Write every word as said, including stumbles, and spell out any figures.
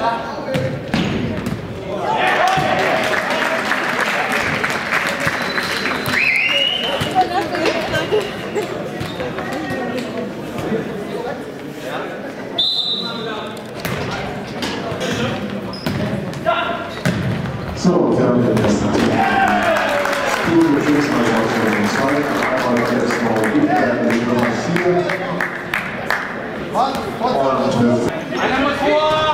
One, two. One, two.